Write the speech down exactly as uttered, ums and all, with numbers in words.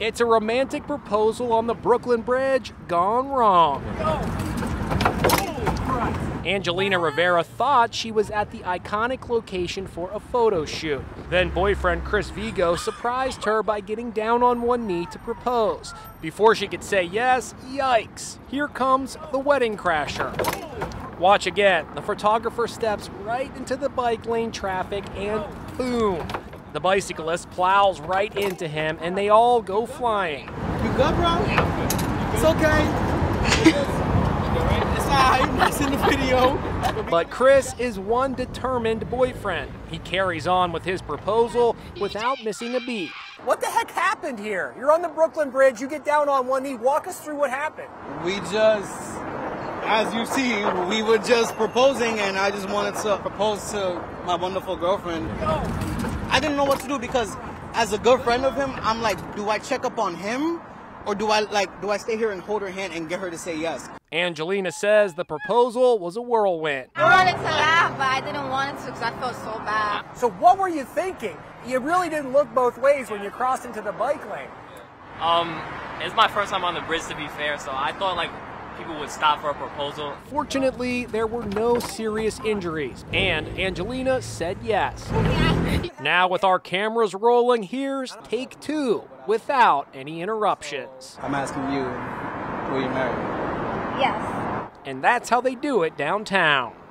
It's a romantic proposal on the Brooklyn Bridge gone wrong. Angelina Rivera thought she was at the iconic location for a photo shoot. Then boyfriend Chris Vigo surprised her by getting down on one knee to propose. Before she could say yes, yikes, here comes the wedding crasher. Watch again. The photographer steps right into the bike lane traffic and boom. The bicyclist plows right into him and they all go flying. You good, bro? It's okay. In the video. But Chris is one determined boyfriend. He carries on with his proposal without missing a beat. What the heck happened here? You're on the Brooklyn Bridge, you get down on one knee. Walk us through what happened. We just, as you see, we were just proposing and I just wanted to propose to my wonderful girlfriend. I didn't know what to do because as a good friend of him, I'm like, do I check up on him? Or do I, like, do I stay here and hold her hand and get her to say yes? Angelina says the proposal was a whirlwind. I wanted to laugh, but I didn't want to because I felt so bad. So what were you thinking? You really didn't look both ways when you crossed into the bike lane. Um, it's my first time on the bridge, to be fair, so I thought, like, people would stop for a proposal. Fortunately, there were no serious injuries, and Angelina said yes. Now with our cameras rolling, here's take two without any interruptions. I'm asking you, will you marry me? Yes. And that's how they do it downtown.